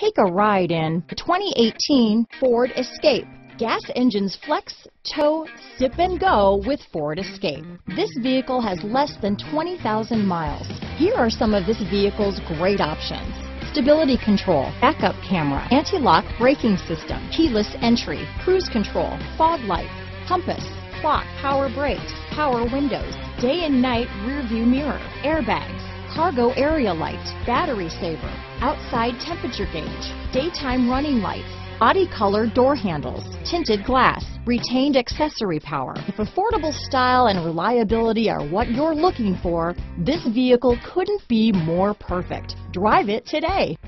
Take a ride in the 2018 Ford Escape. Gas engines flex, tow, sip and go with Ford Escape. This vehicle has less than 20,000 miles. Here are some of this vehicle's great options. Stability control, backup camera, anti-lock braking system, keyless entry, cruise control, fog lights, compass, clock, power brakes, power windows, day and night rear view mirror, airbags, cargo area light, battery saver, outside temperature gauge, daytime running lights, body color door handles, tinted glass, retained accessory power. If affordable style and reliability are what you're looking for, this vehicle couldn't be more perfect. Drive it today.